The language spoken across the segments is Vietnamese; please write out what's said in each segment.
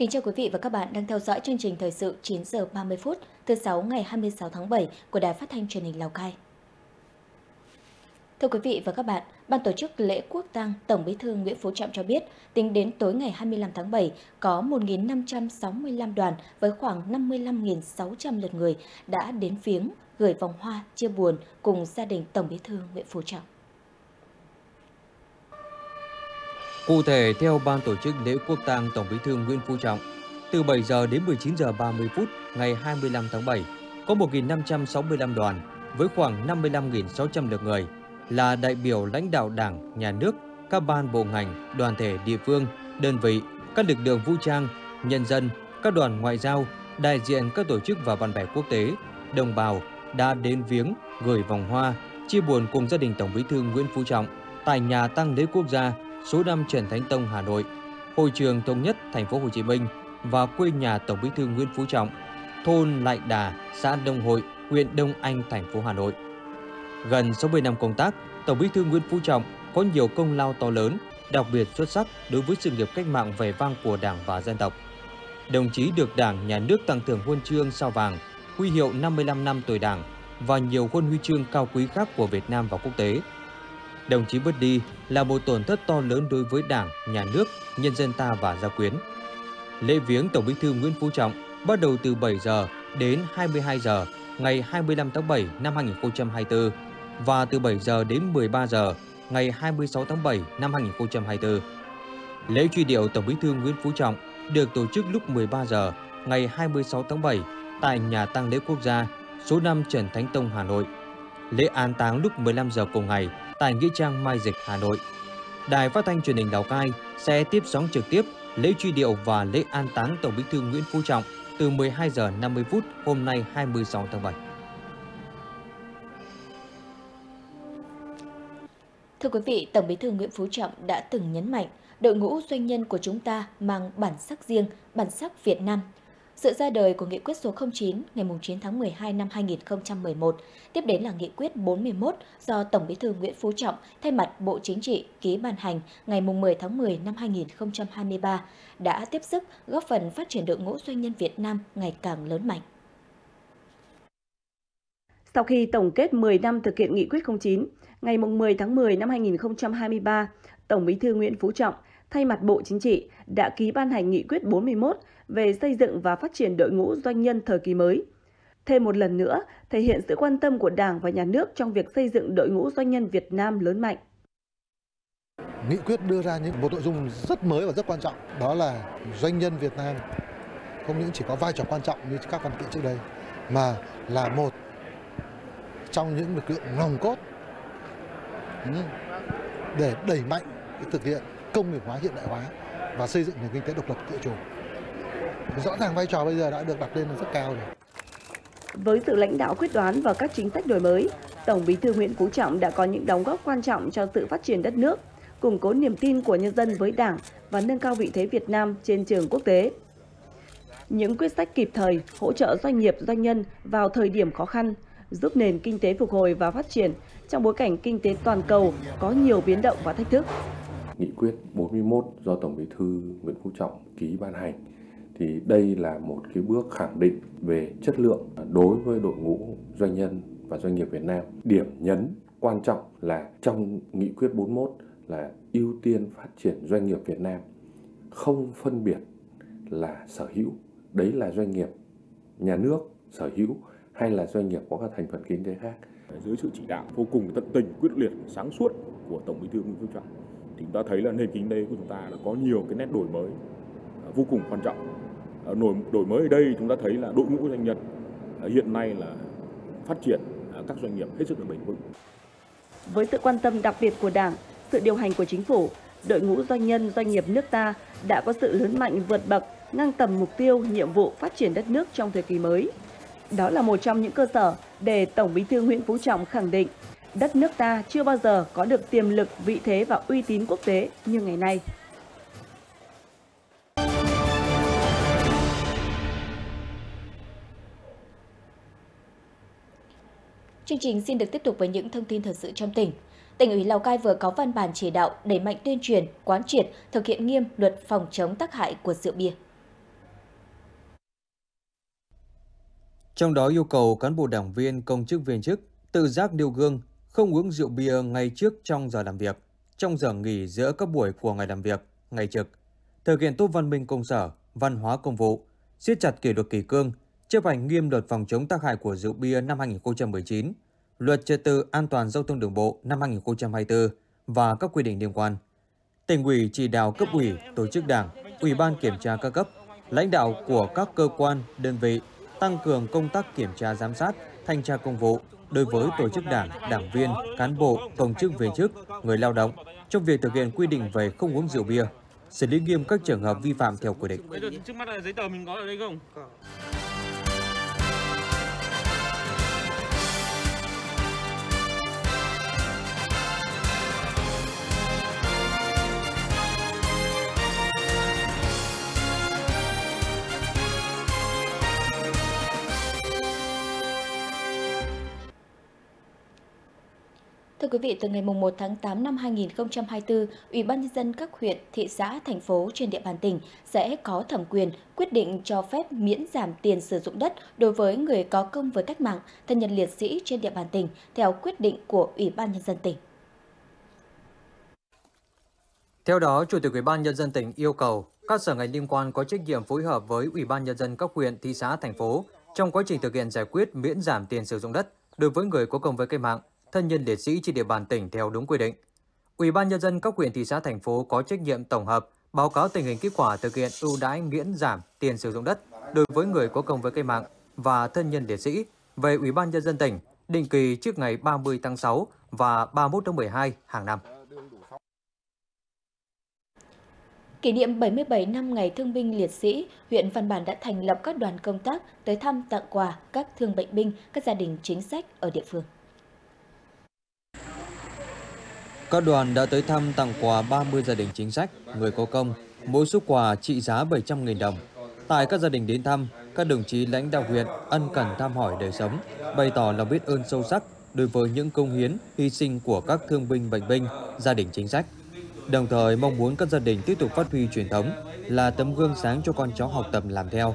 Kính chào quý vị và các bạn đang theo dõi chương trình thời sự 9 giờ 30 phút thứ 6 ngày 26 tháng 7 của Đài Phát thanh truyền hình Lào Cai. Thưa quý vị và các bạn, Ban tổ chức lễ quốc tang Tổng Bí thư Nguyễn Phú Trọng cho biết, tính đến tối ngày 25 tháng 7, có 1.565 đoàn với khoảng 55.600 lượt người đã đến viếng, gửi vòng hoa, chia buồn cùng gia đình Tổng Bí thư Nguyễn Phú Trọng. Cụ thể, theo Ban tổ chức lễ quốc tang Tổng Bí thư Nguyễn Phú Trọng, từ 7 giờ đến 19 giờ 30 phút ngày 25 tháng 7, có 1.565 đoàn với khoảng 55.600 lượt người là đại biểu lãnh đạo Đảng, Nhà nước, các ban bộ ngành, đoàn thể địa phương, đơn vị, các lực lượng vũ trang, nhân dân, các đoàn ngoại giao, đại diện các tổ chức và bạn bè quốc tế, đồng bào đã đến viếng, gửi vòng hoa, chia buồn cùng gia đình Tổng Bí thư Nguyễn Phú Trọng tại nhà tang lễ quốc gia số 5 Trần Thánh Tông, Hà Nội, Hội trường Thống nhất Thành phố Hồ Chí Minh và quê nhà Tổng Bí thư Nguyễn Phú Trọng, thôn Lại Đà, xã Đông Hội, huyện Đông Anh, thành phố Hà Nội. Gần 60 năm công tác, Tổng Bí thư Nguyễn Phú Trọng có nhiều công lao to lớn, đặc biệt xuất sắc đối với sự nghiệp cách mạng vẻ vang của Đảng và dân tộc. Đồng chí được Đảng, Nhà nước tặng thưởng huân chương Sao vàng, huy hiệu 55 năm tuổi Đảng và nhiều huân huy chương cao quý khác của Việt Nam và quốc tế. Đồng chí mất đi là một tổn thất to lớn đối với Đảng, Nhà nước, nhân dân ta và gia quyến. Lễ viếng Tổng Bí thư Nguyễn Phú Trọng bắt đầu từ 7 giờ đến 22 giờ ngày 25 tháng 7 năm 2024 và từ 7 giờ đến 13 giờ ngày 26 tháng 7 năm 2024. Lễ truy điệu Tổng Bí thư Nguyễn Phú Trọng được tổ chức lúc 13 giờ ngày 26 tháng 7 tại nhà tang lễ quốc gia số 5 Trần Thánh Tông, Hà Nội. Lễ an táng lúc 15 giờ cùng ngày tại nghĩa trang Mai Dịch, Hà Nội. Đài Phát thanh truyền hình Lào Cai sẽ tiếp sóng trực tiếp lễ truy điệu và lễ an táng Tổng Bí thư Nguyễn Phú Trọng từ 12 giờ 50 phút hôm nay 26 tháng 7. Thưa quý vị, Tổng Bí thư Nguyễn Phú Trọng đã từng nhấn mạnh, đội ngũ doanh nhân của chúng ta mang bản sắc riêng, bản sắc Việt Nam. Sự ra đời của nghị quyết số 09 ngày 9 tháng 12 năm 2011, tiếp đến là nghị quyết 41 do Tổng Bí thư Nguyễn Phú Trọng thay mặt Bộ Chính trị ký ban hành ngày 10 tháng 10 năm 2023 đã tiếp sức góp phần phát triển đội ngũ doanh nhân Việt Nam ngày càng lớn mạnh. Sau khi tổng kết 10 năm thực hiện nghị quyết 09, ngày 10 tháng 10 năm 2023, Tổng Bí thư Nguyễn Phú Trọng thay mặt Bộ Chính trị đã ký ban hành nghị quyết 41 về xây dựng và phát triển đội ngũ doanh nhân thời kỳ mới. Thêm một lần nữa, thể hiện sự quan tâm của Đảng và Nhà nước trong việc xây dựng đội ngũ doanh nhân Việt Nam lớn mạnh. Nghị quyết đưa ra những một nội dung rất mới và rất quan trọng, đó là doanh nhân Việt Nam không những chỉ có vai trò quan trọng như các văn kiện trước đây, mà là một trong những lực lượng nòng cốt để đẩy mạnh thực hiện công nghiệp hóa, hiện đại hóa và xây dựng nền kinh tế độc lập tự chủ. Rõ ràng vai trò bây giờ đã được đặt lên rất cao rồi. Với sự lãnh đạo quyết đoán và các chính sách đổi mới, Tổng Bí thư Nguyễn Phú Trọng đã có những đóng góp quan trọng cho sự phát triển đất nước, củng cố niềm tin của nhân dân với Đảng và nâng cao vị thế Việt Nam trên trường quốc tế. Những quyết sách kịp thời hỗ trợ doanh nghiệp, doanh nhân vào thời điểm khó khăn, giúp nền kinh tế phục hồi và phát triển trong bối cảnh kinh tế toàn cầu có nhiều biến động và thách thức. Nghị quyết 41 do Tổng Bí thư Nguyễn Phú Trọng ký ban hành thì đây là một cái bước khẳng định về chất lượng đối với đội ngũ doanh nhân và doanh nghiệp Việt Nam. Điểm nhấn quan trọng là trong nghị quyết 41 là ưu tiên phát triển doanh nghiệp Việt Nam, không phân biệt là sở hữu, đấy là doanh nghiệp nhà nước sở hữu hay là doanh nghiệp có các thành phần kinh tế khác. Dưới sự chỉ đạo vô cùng tận tình, quyết liệt, sáng suốt của Tổng Bí thư Nguyễn Phú Trọng, chúng ta thấy là nền kinh tế của chúng ta đã có nhiều cái nét đổi mới vô cùng quan trọng. Đổi mới ở đây chúng ta thấy là đội ngũ doanh nhân hiện nay là phát triển các doanh nghiệp hết sức là bền vững. Với sự quan tâm đặc biệt của Đảng, sự điều hành của Chính phủ, đội ngũ doanh nhân, doanh nghiệp nước ta đã có sự lớn mạnh vượt bậc, ngang tầm mục tiêu, nhiệm vụ phát triển đất nước trong thời kỳ mới. Đó là một trong những cơ sở để Tổng Bí thư Nguyễn Phú Trọng khẳng định đất nước ta chưa bao giờ có được tiềm lực, vị thế và uy tín quốc tế như ngày nay. Chương trình xin được tiếp tục với những thông tin thời sự trong tỉnh. Tỉnh ủy Lào Cai vừa có văn bản chỉ đạo đẩy mạnh tuyên truyền, quán triệt, thực hiện nghiêm luật phòng chống tác hại của rượu bia. Trong đó yêu cầu cán bộ đảng viên, công chức viên chức tự giác nêu gương, không uống rượu bia ngay trước trong giờ làm việc, trong giờ nghỉ giữa các buổi của ngày làm việc, ngày trực, thực hiện tốt văn minh công sở, văn hóa công vụ, siết chặt kỷ luật kỷ cương, chấp hành nghiêm luật phòng chống tác hại của rượu bia năm 2019, luật trật tự an toàn giao thông đường bộ năm 2024 và các quy định liên quan. Tỉnh ủy chỉ đạo cấp ủy, tổ chức đảng, ủy ban kiểm tra các cấp, lãnh đạo của các cơ quan, đơn vị tăng cường công tác kiểm tra giám sát, thanh tra công vụ đối với tổ chức đảng, đảng viên, cán bộ, công chức viên chức, người lao động trong việc thực hiện quy định về không uống rượu bia, xử lý nghiêm các trường hợp vi phạm theo quy định. Thưa quý vị, từ ngày 1 tháng 8 năm 2024, Ủy ban Nhân dân các huyện, thị xã, thành phố trên địa bàn tỉnh sẽ có thẩm quyền quyết định cho phép miễn giảm tiền sử dụng đất đối với người có công với cách mạng, thân nhân liệt sĩ trên địa bàn tỉnh, theo quyết định của Ủy ban Nhân dân tỉnh. Theo đó, Chủ tịch Ủy ban Nhân dân tỉnh yêu cầu các sở ngành liên quan có trách nhiệm phối hợp với Ủy ban Nhân dân các huyện, thị xã, thành phố trong quá trình thực hiện giải quyết miễn giảm tiền sử dụng đất đối với người có công với cách mạng, thân nhân liệt sĩ trên địa bàn tỉnh theo đúng quy định. Ủy ban Nhân dân các huyện, thị xã, thành phố có trách nhiệm tổng hợp, báo cáo tình hình kết quả thực hiện ưu đãi miễn giảm tiền sử dụng đất đối với người có công với cách mạng và thân nhân liệt sĩ về Ủy ban Nhân dân tỉnh định kỳ trước ngày 30 tháng 6 và 31 tháng 12 hàng năm. Kỷ niệm 77 năm Ngày Thương binh Liệt sĩ, huyện Văn Bàn đã thành lập các đoàn công tác tới thăm tặng quà các thương bệnh binh, các gia đình chính sách ở địa phương. Các đoàn đã tới thăm tặng quà 30 gia đình chính sách, người có công, mỗi suất quà trị giá 700.000 đồng. Tại các gia đình đến thăm, các đồng chí lãnh đạo huyện ân cần thăm hỏi đời sống, bày tỏ lòng biết ơn sâu sắc đối với những công hiến, hy sinh của các thương binh, bệnh binh, gia đình chính sách. Đồng thời mong muốn các gia đình tiếp tục phát huy truyền thống là tấm gương sáng cho con cháu học tập làm theo,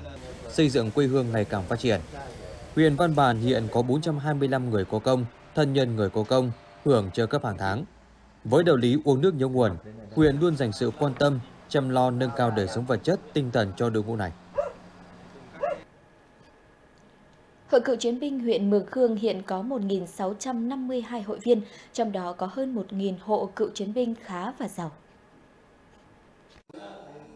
xây dựng quê hương ngày càng phát triển. Huyện Văn Bàn hiện có 425 người có công, thân nhân người có công hưởng trợ cấp hàng tháng. Với đạo lý uống nước nhớ nguồn, huyện luôn dành sự quan tâm, chăm lo nâng cao đời sống vật chất, tinh thần cho đội ngũ này. Hội cựu chiến binh huyện Mường Khương hiện có 1.652 hội viên, trong đó có hơn 1.000 hộ cựu chiến binh khá và giàu.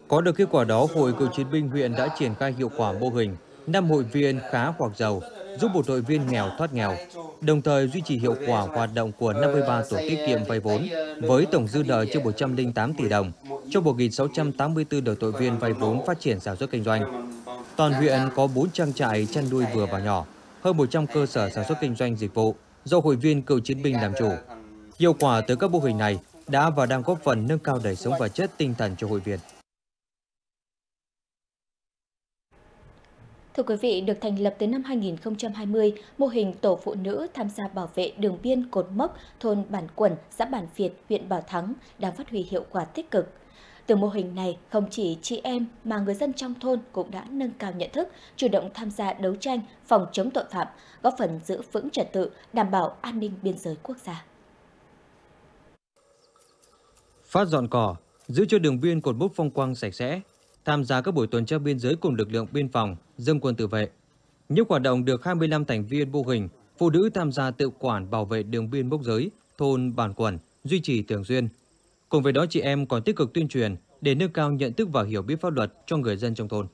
Có được kết quả đó, Hội cựu chiến binh huyện đã triển khai hiệu quả mô hình 5 hội viên khá hoặc giàu, giúp một hội viên nghèo thoát nghèo, đồng thời duy trì hiệu quả hoạt động của 53 tổ tiết kiệm vay vốn với tổng dư nợ trên 108 tỷ đồng cho 1.684 đợt hội viên vay vốn phát triển sản xuất kinh doanh. Toàn huyện có 4 trang trại chăn nuôi vừa và nhỏ, hơn 100 cơ sở sản xuất kinh doanh dịch vụ do hội viên cựu chiến binh làm chủ. Hiệu quả từ các mô hình này đã và đang góp phần nâng cao đời sống vật chất, tinh thần cho hội viên. Thưa quý vị, được thành lập tới năm 2020, mô hình tổ phụ nữ tham gia bảo vệ đường biên cột mốc thôn Bản Quẩn, xã Bản Việt, huyện Bảo Thắng đang phát huy hiệu quả tích cực. Từ mô hình này, không chỉ chị em mà người dân trong thôn cũng đã nâng cao nhận thức, chủ động tham gia đấu tranh, phòng chống tội phạm, góp phần giữ vững trật tự, đảm bảo an ninh biên giới quốc gia. Phát dọn cỏ, giữ cho đường biên cột mốc phong quang sạch sẽ, tham gia các buổi tuần tra biên giới cùng lực lượng biên phòng, dân quân tự vệ. Những hoạt động được 25 thành viên mô hình phụ nữ tham gia tự quản bảo vệ đường biên mốc giới thôn Bản Quẩn duy trì thường xuyên. Cùng với đó, chị em còn tích cực tuyên truyền để nâng cao nhận thức và hiểu biết pháp luật cho người dân trong thôn.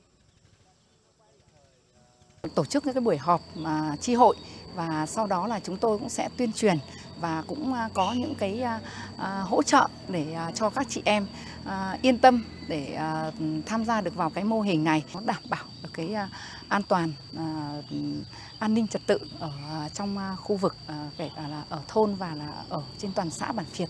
Tổ chức những cái buổi họp mà chi hội và sau đó là chúng tôi cũng sẽ tuyên truyền và cũng có những cái hỗ trợ để cho các chị em yên tâm để tham gia được vào cái mô hình này, nó đảm bảo được cái an toàn, an ninh trật tự ở trong khu vực, kể cả là ở thôn và là ở trên toàn xã Bản Việt.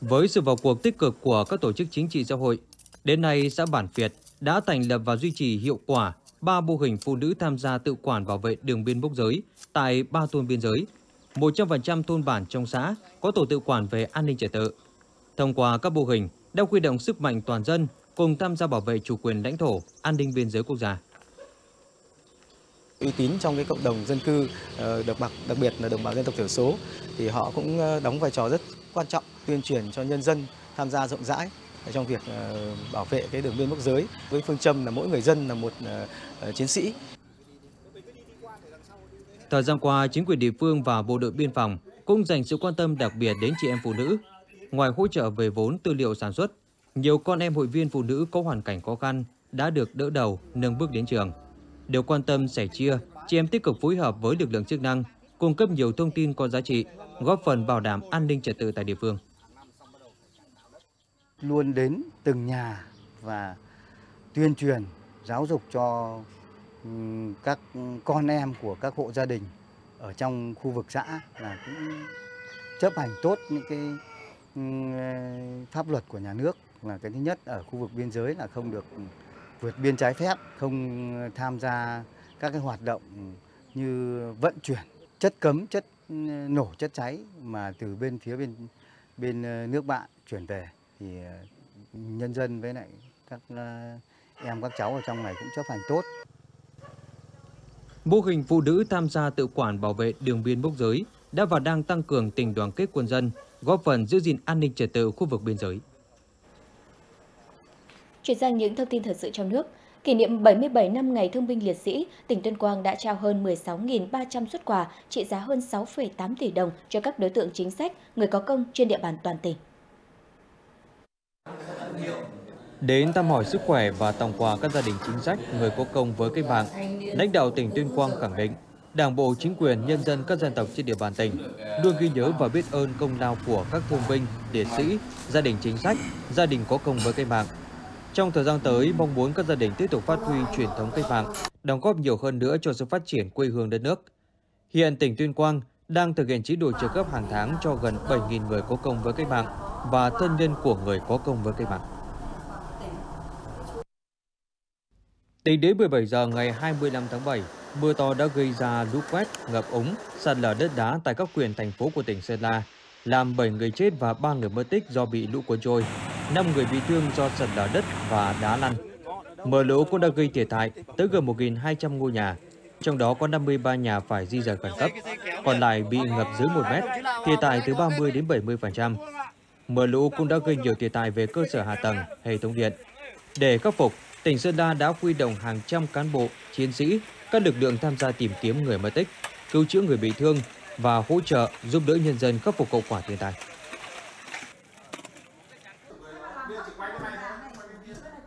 Với sự vào cuộc tích cực của các tổ chức chính trị xã hội, đến nay xã Bản Việt đã thành lập và duy trì hiệu quả 3 mô hình phụ nữ tham gia tự quản bảo vệ đường biên mốc giới tại 3 thôn biên giới. 100% thôn bản trong xã có tổ tự quản về an ninh trật tự. Thông qua các mô hình đã huy động sức mạnh toàn dân cùng tham gia bảo vệ chủ quyền lãnh thổ, an ninh biên giới quốc gia. uy tín trong cái cộng đồng dân cư, đặc biệt là đồng bào dân tộc thiểu số, thì họ cũng đóng vai trò rất quan trọng tuyên truyền cho nhân dân tham gia rộng rãi trong việc bảo vệ cái đường biên mốc giới với phương châm là mỗi người dân là một chiến sĩ. Thời gian qua, chính quyền địa phương và bộ đội biên phòng cũng dành sự quan tâm đặc biệt đến chị em phụ nữ. Ngoài hỗ trợ về vốn tư liệu sản xuất, nhiều con em hội viên phụ nữ có hoàn cảnh khó khăn đã được đỡ đầu, nâng bước đến trường. Đều quan tâm sẻ chia, chị em tích cực phối hợp với lực lượng chức năng, cung cấp nhiều thông tin có giá trị, góp phần bảo đảm an ninh trật tự tại địa phương. Luôn đến từng nhà và tuyên truyền, giáo dục cho các con em của các hộ gia đình ở trong khu vực xã là cũng chấp hành tốt những cái pháp luật của nhà nước, là cái thứ nhất. Ở khu vực biên giới là không được vượt biên trái phép, không tham gia các cái hoạt động như vận chuyển chất cấm, chất nổ, chất cháy mà từ bên phía bên nước bạn chuyển về, thì nhân dân với lại các em các cháu ở trong này cũng chấp hành tốt. Mô hình phụ nữ tham gia tự quản bảo vệ đường biên mốc giới đã và đang tăng cường tình đoàn kết quân dân, góp phần giữ gìn an ninh trật tự khu vực biên giới. Chuyển sang những thông tin thời sự trong nước. Kỷ niệm 77 năm Ngày Thương binh Liệt sĩ, tỉnh Tuyên Quang đã trao hơn 16.300 suất quà trị giá hơn 6,8 tỷ đồng cho các đối tượng chính sách, người có công trên địa bàn toàn tỉnh. Đến thăm hỏi sức khỏe và tặng quà các gia đình chính sách, người có công với cách mạng, lãnh đạo tỉnh Tuyên Quang khẳng định Đảng bộ, chính quyền, nhân dân các dân tộc trên địa bàn tỉnh luôn ghi nhớ và biết ơn công lao của các thương binh, liệt sĩ, gia đình chính sách, gia đình có công với cách mạng. Trong thời gian tới, mong muốn các gia đình tiếp tục phát huy truyền thống cách mạng, đóng góp nhiều hơn nữa cho sự phát triển quê hương đất nước. Hiện tỉnh Tuyên Quang đang thực hiện chế độ trợ cấp hàng tháng cho gần 7.000 người có công với cách mạng và thân nhân của người có công với cách mạng. Tính đến 17 giờ ngày 25 tháng 7, mưa to đã gây ra lũ quét, ngập úng, sạt lở đất đá tại các huyện, thành phố của tỉnh Sơn La, làm 7 người chết và 3 người mất tích do bị lũ cuốn trôi, 5 người bị thương do sạt lở đất và đá lăn. Mưa lũ cũng đã gây thiệt hại tới gần 1.200 ngôi nhà, trong đó có 53 nhà phải di rời khẩn cấp, còn lại bị ngập dưới 1 mét, thiệt hại từ 30 đến 70%. Mưa lũ cũng đã gây nhiều thiệt hại về cơ sở hạ tầng, hệ thống điện. Để khắc phục, tỉnh Sơn La đã huy động hàng trăm cán bộ, chiến sĩ, các lực lượng tham gia tìm kiếm người mất tích, cứu chữa người bị thương và hỗ trợ giúp đỡ nhân dân khắc phục hậu quả thiên tai.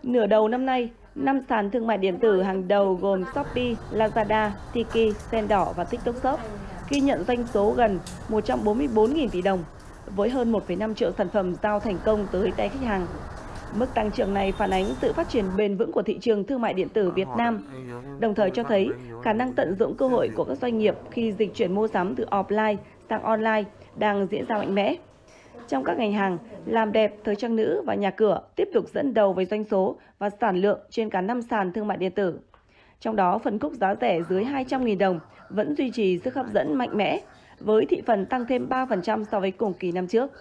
Nửa đầu năm nay, 5 sàn thương mại điện tử hàng đầu gồm Shopee, Lazada, Tiki, Sen Đỏ và TikTok Shop ghi nhận doanh số gần 144.000 tỷ đồng với hơn 1,5 triệu sản phẩm giao thành công tới tay khách hàng. Mức tăng trưởng này phản ánh sự phát triển bền vững của thị trường thương mại điện tử Việt Nam, đồng thời cho thấy khả năng tận dụng cơ hội của các doanh nghiệp khi dịch chuyển mua sắm từ offline sang online đang diễn ra mạnh mẽ. Trong các ngành hàng, làm đẹp, thời trang nữ và nhà cửa tiếp tục dẫn đầu với doanh số và sản lượng trên cả 5 sàn thương mại điện tử. Trong đó, phân khúc giá rẻ dưới 200.000 đồng vẫn duy trì sức hấp dẫn mạnh mẽ, với thị phần tăng thêm 3% so với cùng kỳ năm trước.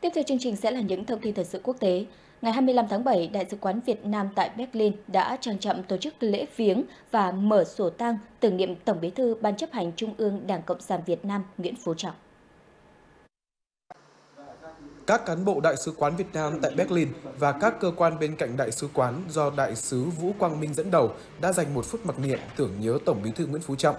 Tiếp theo chương trình sẽ là những thông tin thời sự quốc tế. Ngày 25 tháng 7, Đại sứ quán Việt Nam tại Berlin đã trang trọng tổ chức lễ viếng và mở sổ tang tưởng niệm Tổng Bí thư Ban Chấp hành Trung ương Đảng Cộng sản Việt Nam Nguyễn Phú Trọng. Các cán bộ Đại sứ quán Việt Nam tại Berlin và các cơ quan bên cạnh Đại sứ quán do Đại sứ Vũ Quang Minh dẫn đầu đã dành một phút mặc niệm tưởng nhớ Tổng Bí thư Nguyễn Phú Trọng.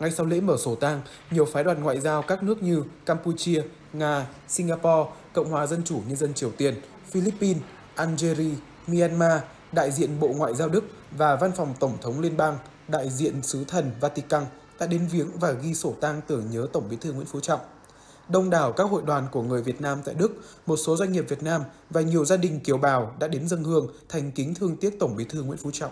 Ngay sau lễ mở sổ tang, nhiều phái đoàn ngoại giao các nước như Campuchia, Nga, Singapore, Cộng hòa Dân chủ Nhân dân Triều Tiên, Philippines, Algeria, Myanmar, đại diện Bộ Ngoại giao Đức và Văn phòng Tổng thống Liên bang, đại diện Sứ thần Vatican đã đến viếng và ghi sổ tang tưởng nhớ Tổng Bí thư Nguyễn Phú Trọng. Đông đảo các hội đoàn của người Việt Nam tại Đức, một số doanh nghiệp Việt Nam và nhiều gia đình kiều bào đã đến dâng hương thành kính thương tiếc Tổng Bí thư Nguyễn Phú Trọng.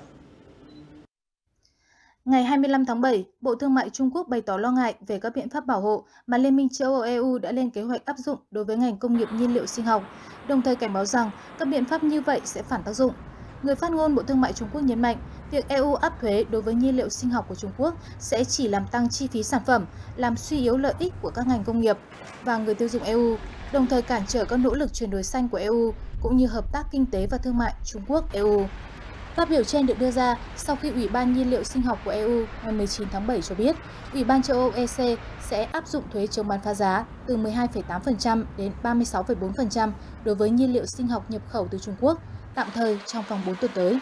Ngày 25 tháng 7, Bộ Thương mại Trung Quốc bày tỏ lo ngại về các biện pháp bảo hộ mà Liên minh châu Âu EU đã lên kế hoạch áp dụng đối với ngành công nghiệp nhiên liệu sinh học, đồng thời cảnh báo rằng các biện pháp như vậy sẽ phản tác dụng. Người phát ngôn Bộ Thương mại Trung Quốc nhấn mạnh, việc EU áp thuế đối với nhiên liệu sinh học của Trung Quốc sẽ chỉ làm tăng chi phí sản phẩm, làm suy yếu lợi ích của các ngành công nghiệp và người tiêu dùng EU, đồng thời cản trở các nỗ lực chuyển đổi xanh của EU cũng như hợp tác kinh tế và thương mại Trung Quốc-EU. Phát biểu trên được đưa ra sau khi Ủy ban Nhiên liệu Sinh học của EU ngày 19 tháng 7 cho biết, Ủy ban châu Âu EC sẽ áp dụng thuế chống bán phá giá từ 12,8% đến 36,4% đối với nhiên liệu sinh học nhập khẩu từ Trung Quốc, tạm thời trong vòng 4 tuần tới.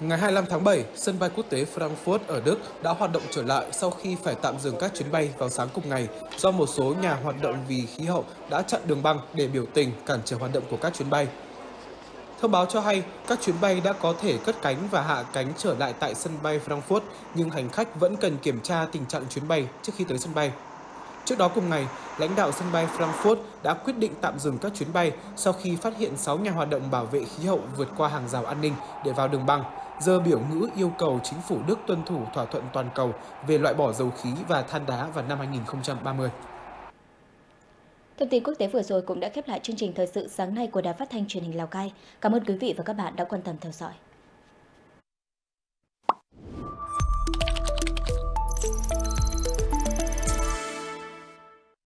Ngày 25 tháng 7, sân bay quốc tế Frankfurt ở Đức đã hoạt động trở lại sau khi phải tạm dừng các chuyến bay vào sáng cùng ngày do một số nhà hoạt động vì khí hậu đã chặn đường băng để biểu tình cản trở hoạt động của các chuyến bay. Thông báo cho hay, các chuyến bay đã có thể cất cánh và hạ cánh trở lại tại sân bay Frankfurt, nhưng hành khách vẫn cần kiểm tra tình trạng chuyến bay trước khi tới sân bay. Trước đó cùng ngày, lãnh đạo sân bay Frankfurt đã quyết định tạm dừng các chuyến bay sau khi phát hiện 6 nhà hoạt động bảo vệ khí hậu vượt qua hàng rào an ninh để vào đường băng, dơ biểu ngữ yêu cầu chính phủ Đức tuân thủ thỏa thuận toàn cầu về loại bỏ dầu khí và than đá vào năm 2030. Thông tin quốc tế vừa rồi cũng đã khép lại chương trình thời sự sáng nay của Đài Phát thanh truyền hình Lào Cai. Cảm ơn quý vị và các bạn đã quan tâm theo dõi.